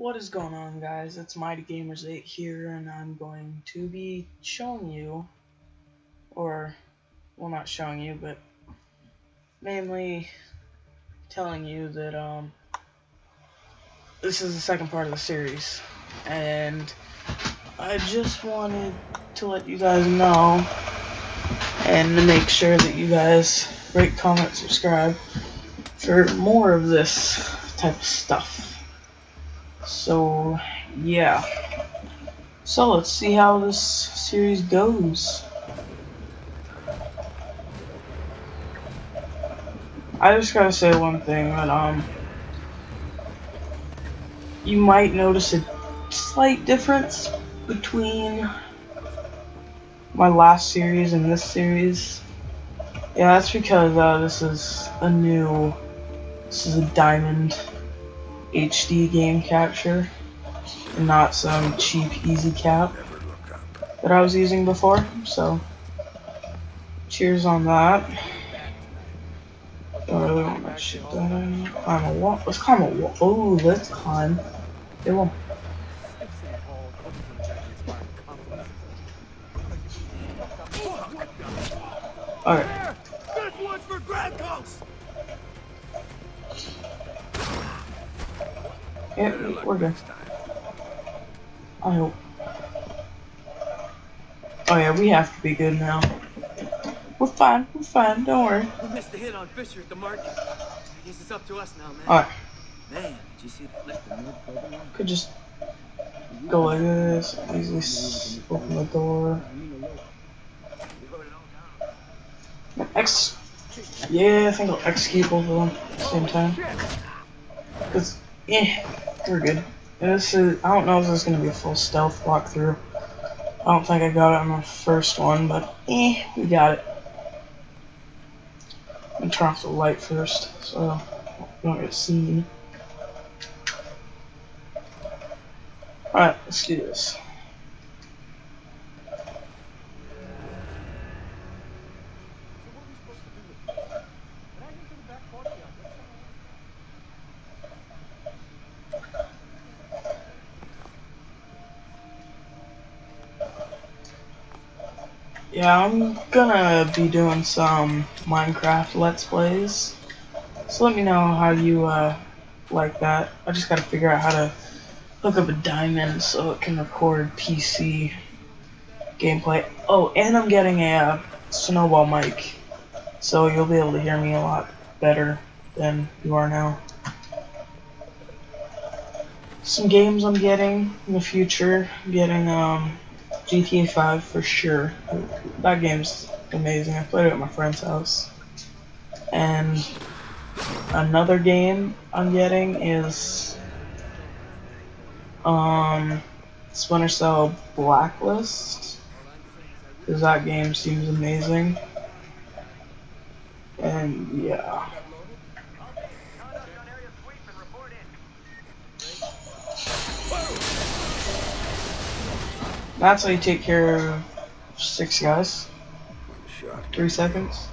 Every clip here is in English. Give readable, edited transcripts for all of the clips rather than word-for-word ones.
What is going on, guys? It's MightyGamers8 here, and I'm going to be showing you, or, well, not showing you, but mainly telling you that this is the second part of the series, and I just wanted to let you guys know and to make sure that you guys rate, comment, subscribe for more of this type of stuff. So, yeah. So, let's see how this series goes. I just gotta say one thing, that, you might notice a slight difference between my last series and this series. Yeah, that's because, this is a diamond HD game capture and not some cheap easy cap that I was using before, so cheers on that. Don't really want to ship that in. Climb a wall. Let's climb a wall. Oh, let's climb. It won't. Alright. Yeah, we're good. I hope. Oh yeah, we have to be good now. We're fine, don't worry. We missed the hit on Fisher at the market. I guess it's up to us now, man. Alright. Man, did you see that lift? Could just go like this, easily open the door. Yeah, I think I'll execute both of them at the same time. Cause, we're good. This is, I don't know if this is going to be a full stealth walkthrough. I don't think I got it on my first one, but we got it. I'm going to turn off the light first, so we don't get seen. Alright, let's do this. Yeah, I'm gonna be doing some Minecraft Let's Plays, so let me know how you like that. I just gotta figure out how to hook up a diamond so it can record PC gameplay. Oh, and I'm getting a snowball mic, so you'll be able to hear me a lot better than you are now. Some games I'm getting in the future, I'm getting GTA 5 for sure. That game's amazing. I played it at my friend's house. And another game I'm getting is Splinter Cell Blacklist, because that game seems amazing. And yeah. That's how you take care of 6 guys. 3 seconds.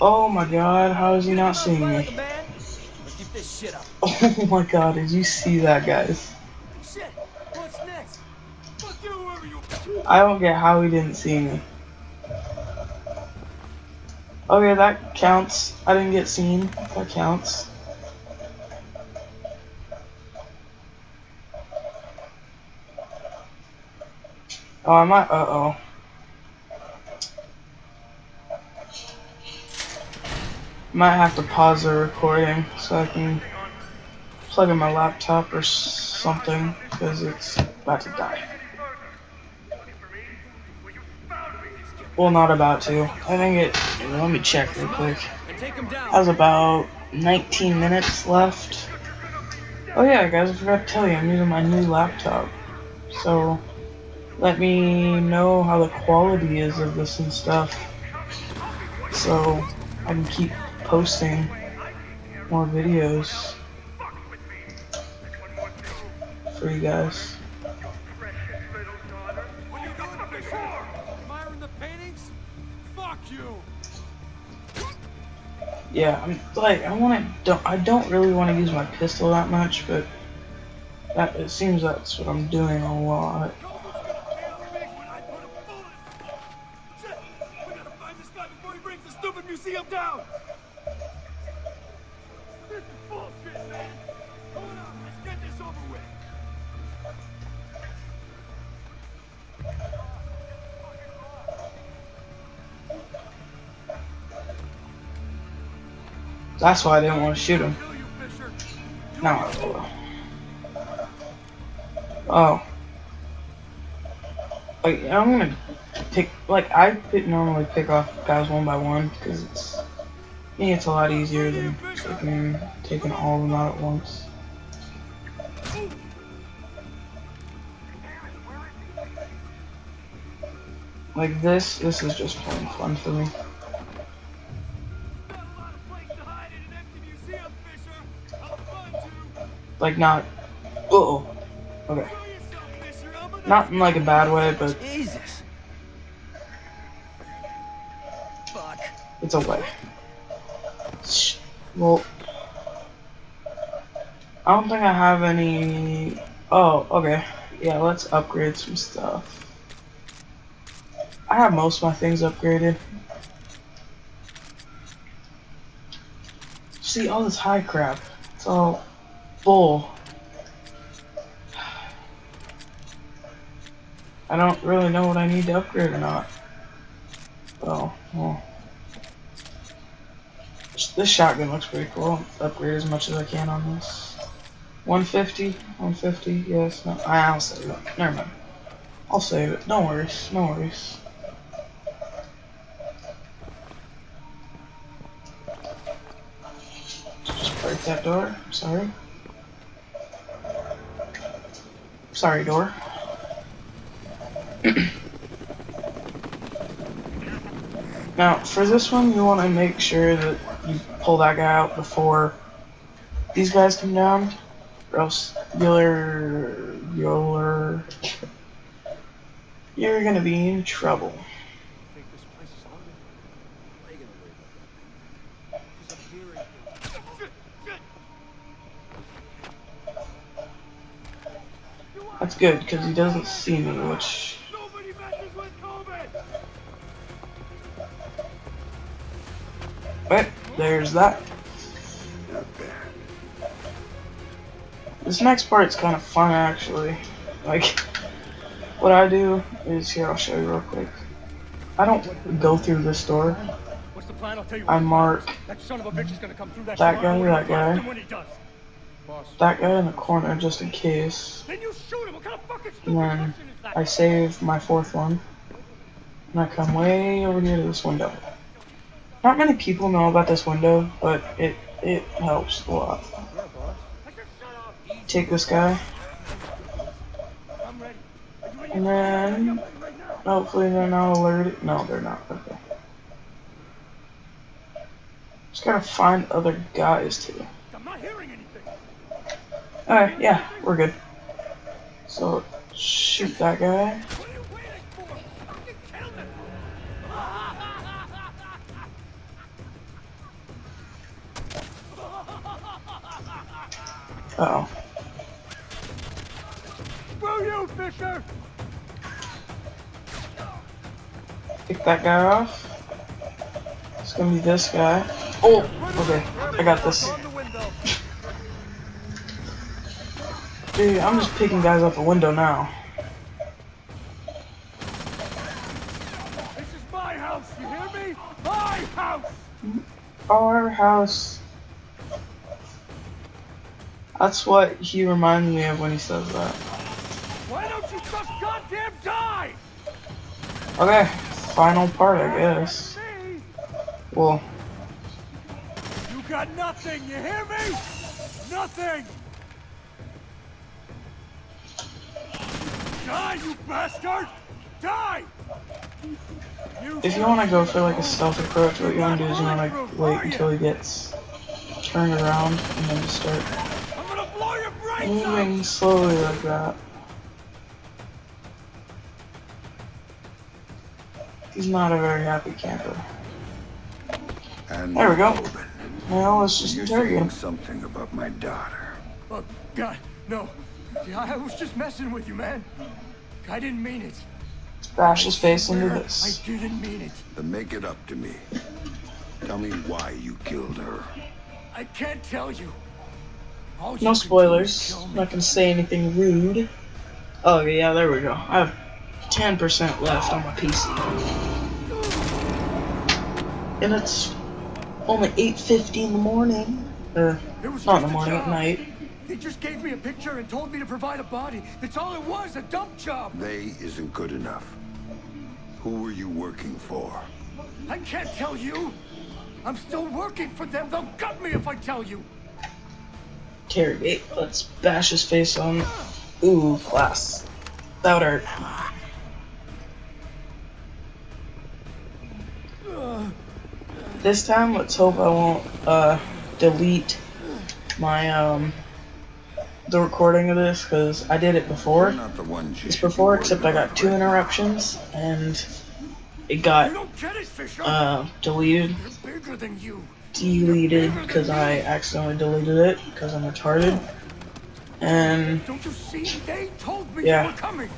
Oh my god, how is he not seeing me? Oh my god, did you see that, guys? I don't get how he didn't see me. Okay, that counts. I didn't get seen. That counts. Oh, I might. Uh oh. Might have to pause the recording so I can plug in my laptop or something, because it's about to die. Well, not about to. I think it. Let me check real quick. Has about 19 minutes left. Oh yeah, guys, I forgot to tell you, I'm using my new laptop. So. Let me know how the quality is of this and stuff, so I can keep posting more videos for you guys. Yeah, I'm like, I don't really want to use my pistol that much, but that, it seems that's what I'm doing a lot. That's why I didn't want to shoot him. Now I will. Oh. Like, I'm gonna pick, like, I normally pick off guys one by one, because it's, I think it's a lot easier than taking all of them out at once. Like this is just plain fun for me. Like not, oh, okay. Not in like a bad way, but Jesus. Fuck. It's okay. Well, I don't think I have any. Oh, okay. Yeah, let's upgrade some stuff. I have most of my things upgraded. See all this high crap. It's all. Bull. I don't really know what I need to upgrade or not. Oh, well. This shotgun looks pretty cool. I'll upgrade as much as I can on this. 150? 150? Yes. No, I'll save it. Never mind. I'll save it. No worries. No worries. Just break that door. I'm sorry. Sorry, door. Now, for this one, you want to make sure that you pull that guy out before these guys come down, or else you're gonna be in trouble. That's good, because he doesn't see me, which... Wait, there's that. This next part's kind of fun, actually. Like, what I do is... Here, I'll show you real quick. I don't go through this door. I mark that guy, that guy. That guy in the corner, just in case. And then I save my fourth one, and I come way over near to this window. Not many people know about this window, but it helps a lot. Take this guy, and then hopefully they're not alerted. No, they're not. Okay. Just gotta find other guys too. Alright, yeah, we're good. So, shoot that guy. Uh-oh. Screw you, Fisher! Pick that guy off. It's gonna be this guy. Oh! Okay, I got this. Dude, I'm just picking guys off the window now. This is my house, you hear me? My house! Our house. That's what he reminds me of when he says that. Why don't you just goddamn die? Okay, final part, I guess. Well. You got nothing, you hear me? Nothing! Die, you bastard! Die! If you want to go for like a stealth approach, what you want to do is you want to wait until he gets turned around and then start moving slowly like that. He's not a very happy camper. There we go. Well, let's just interrogate something about my daughter. Oh, God, no. I was just messing with you, man. I didn't mean it. Bash his face into this. I didn't mean it. Then make it up to me. Tell me why you killed her. I can't tell you. No spoilers. I'm not gonna say anything rude. Oh, yeah, there we go. I have 10% left on my PC. And it's only 8:50 in the morning. Not in the morning, at night. They just gave me a picture and told me to provide a body. That's all it was, a dump job. They isn't good enough. Who were you working for? I can't tell you. I'm still working for them. They'll gut me if I tell you. Interrogate. Let's bash his face on. Ooh, class. That would hurt. This time, let's hope I won't delete my the recording of this, because I did it before. It's before, except I got 2 interruptions and it got deleted because I accidentally deleted it because I'm retarded. And don't you see? They told me you were coming.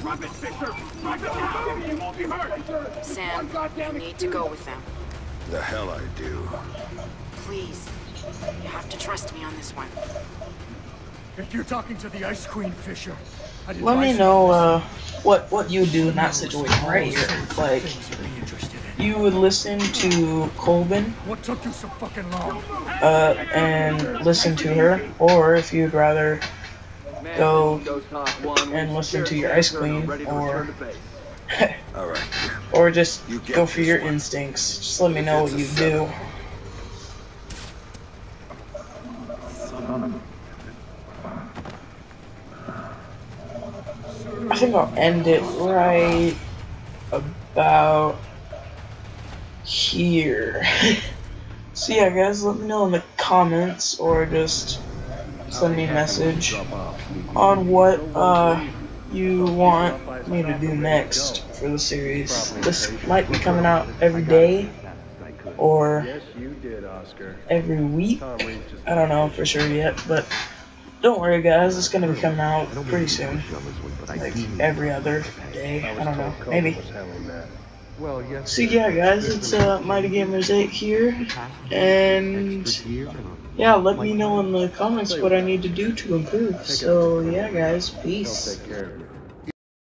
Drop it, Victor! Drop it down! You won't be hurt! Sam, you need to go with them. The hell I do. Please, you have to trust me on this one. If you're talking to the Ice Queen, Fisher, let me know what you do in that situation right here. Like, you would listen to Colvin, and listen to her, or if you'd rather go and listen to your Ice Queen, or or just go for your instincts. Just let me know what you do. I think I'll end it right about here. So yeah, guys, let me know in the comments, or just send me a message on what you want me to do next for the series. This might be coming out every day or every week. I don't know for sure yet, but don't worry, guys, it's gonna be coming out pretty soon. Like every other day. I don't know, maybe. So yeah, guys, it's MightyGamers8 here, and yeah, let me know in the comments what I need to do to improve. So yeah, guys, peace.